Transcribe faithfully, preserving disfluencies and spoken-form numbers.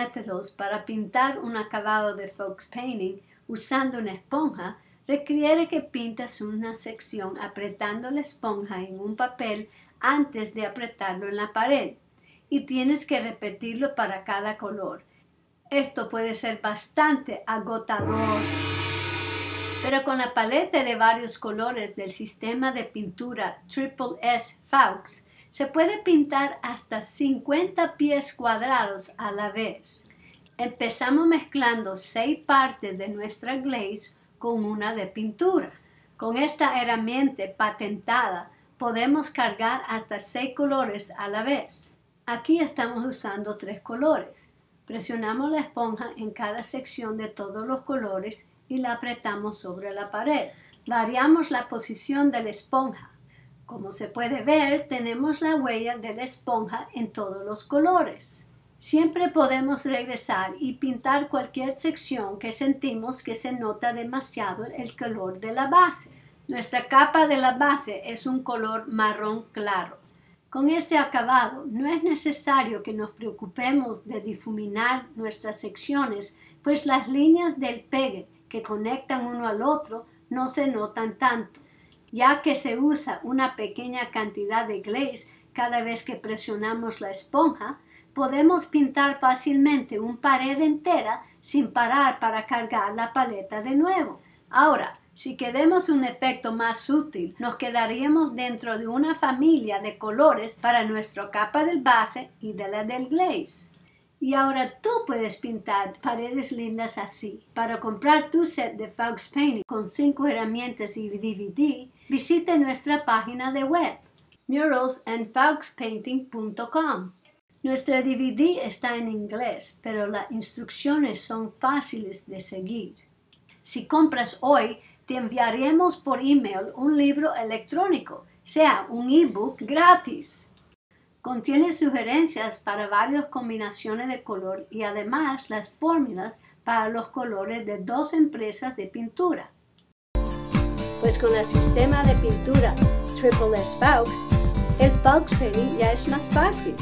métodos para pintar un acabado de faux painting usando una esponja requiere que pintas una sección apretando la esponja en un papel antes de apretarlo en la pared, y tienes que repetirlo para cada color. Esto puede ser bastante agotador, pero con la paleta de varios colores del sistema de pintura Triple S Faux, se puede pintar hasta cincuenta pies cuadrados a la vez. Empezamos mezclando seis partes de nuestra glaze con una de pintura. Con esta herramienta patentada podemos cargar hasta seis colores a la vez. Aquí estamos usando tres colores. Presionamos la esponja en cada sección de todos los colores y la apretamos sobre la pared. Variamos la posición de la esponja. Como se puede ver, tenemos la huella de la esponja en todos los colores. Siempre podemos regresar y pintar cualquier sección que sentimos que se nota demasiado el color de la base. Nuestra capa de la base es un color marrón claro. Con este acabado no es necesario que nos preocupemos de difuminar nuestras secciones, pues las líneas del pegue que conectan uno al otro no se notan tanto, ya que se usa una pequeña cantidad de glaze cada vez que presionamos la esponja. Podemos pintar fácilmente una pared entera sin parar para cargar la paleta de nuevo. Ahora, si queremos un efecto más sutil, nos quedaríamos dentro de una familia de colores para nuestra capa del base y de la del glaze. Y ahora tú puedes pintar paredes lindas así. Para comprar tu set de Faux Painting con cinco herramientas y D V D, visite nuestra página de web murals and faux painting punto com. Nuestra D V D está en inglés, pero las instrucciones son fáciles de seguir. Si compras hoy, te enviaremos por email un libro electrónico, sea un ebook gratis. Contiene sugerencias para varias combinaciones de color y además las fórmulas para los colores de dos empresas de pintura. Pues con el sistema de pintura Triple S Faux, el Faux Painting ya es más fácil.